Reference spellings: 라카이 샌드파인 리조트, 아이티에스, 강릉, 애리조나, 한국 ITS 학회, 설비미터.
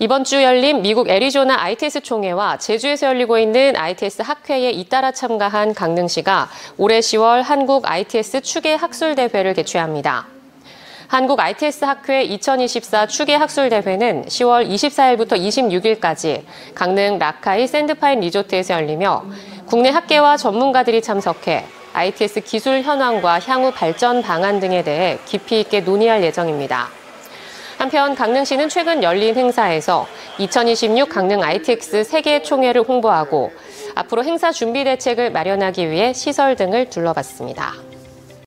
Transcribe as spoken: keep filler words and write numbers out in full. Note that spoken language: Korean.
이번 주 열린 미국 애리조나 아이티에스 총회와 제주에서 열리고 있는 아이티에스 학회에 잇따라 참가한 강릉시가 올해 시월 한국 아이티에스 추계 학술대회를 개최합니다. 한국 아이티에스 학회 이천이십사 추계 학술대회는 시월 이십사일부터 이십육일까지 강릉 라카이 샌드파인 리조트에서 열리며 국내 학계와 전문가들이 참석해 아이티에스 기술 현황과 향후 발전 방안 등에 대해 깊이 있게 논의할 예정입니다. 한편 강릉시는 최근 열린 행사에서 이천이십육 강릉 아이티엑스 세계 총회를 홍보하고 앞으로 행사 준비 대책을 마련하기 위해 시설 등을 둘러봤습니다.